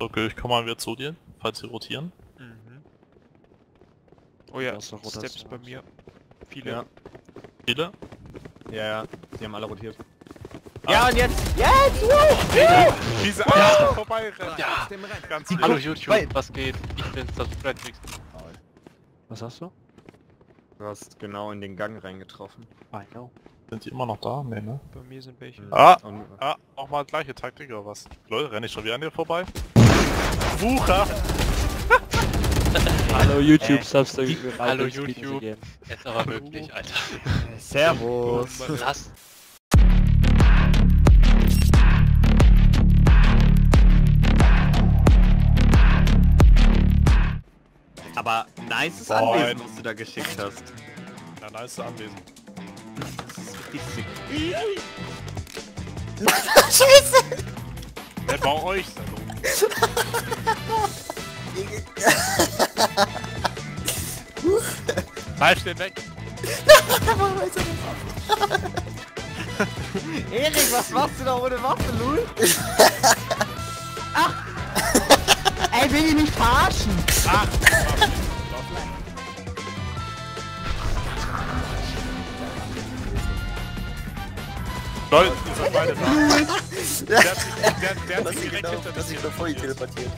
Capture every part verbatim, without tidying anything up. Okay, ich komme mal wieder zu dir, falls sie rotieren. Mhm. Oh ja, ist noch Steps bei mir. Viele. Ja. Viele? Ja, ja, die haben alle rotiert. Ah. Ja, und jetzt! Jetzt! Wow! Ja. Diese Angst wow. vorbei rennt. Ja! Ganz Hallo YouTube, Wait. was geht? Ich bin's, das Fred Wicks. Was hast du? Du hast genau in den Gang reingetroffen. I know. Sind die immer noch da? Nee, ne? Bei mir sind welche. Ah! Und, ah! Auch mal gleiche Taktik oder was? Leute, renne ich schon wieder an dir vorbei? Wucher! Hallo YouTube, äh, Subscribe. Hallo YouTube. Jetzt aber möglich, Alter. Servus. Was? Aber nices Anwesen, was du da geschickt hast. Ja, nice Anwesen. Das ist richtig sick. Scheiße! Wer bei euch? Bleib stehen weg! Erik, was machst du da ohne Waffe, Lul? Ach! Ey, will ich nicht verarschen! Ach! Leute, ihr seid beide da! Der hat sich direkt genau, hinter das sich davor teleportiert.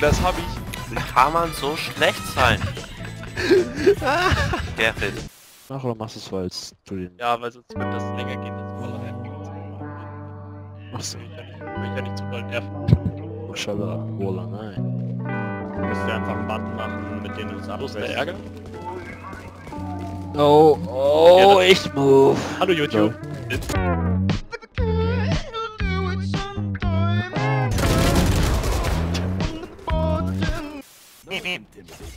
Das hab ich. Wie kann man so schlecht sein? Der Fit. Ach, oder machst du es, weil du den... Ja, weil sonst wird das länger gehen, als voll rennen. Machst du? Ich will ja nicht zu bald nerven. Schabba, Wola, nein. Du musst ja einfach einen Button machen, mit dem du uns abwächst. Wo ist der Ärger? Oh, oh, ja, ich move. Hallo YouTube. No.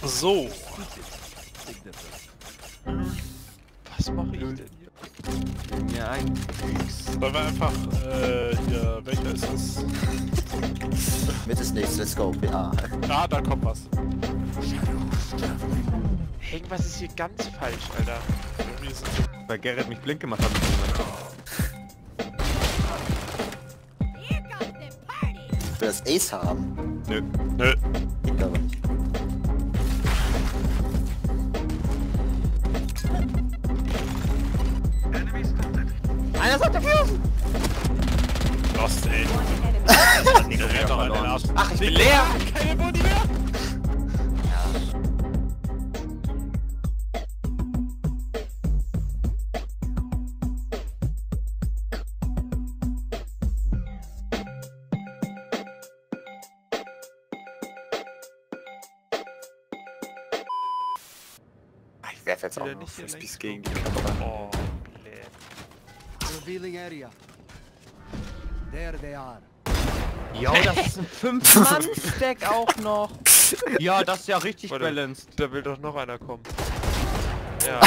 So. Was mache ich denn hier? Ja, ein Kriegs. Sollen wir einfach, äh, hier, welcher ist das? Mit ist nichts, let's go, B A. Ah, da kommt was. Irgendwas ist hier ganz falsch, Alter. Weil Gerrit mich blind gemacht hat. Will das Ace haben? Nö. Nö. Geht aber nicht. Einer sagt der Fuse! Lost, ey. Ach, ich bin leer! Keine Body mehr! Ach, ich werf jetzt auch noch Frisbees gegen die Kamera. Revealing area. There they are. Jo, das ist ein fünf Mann Stack auch noch. Ja, das ist ja richtig Warte, balanced. Da will doch noch einer kommen. Ja.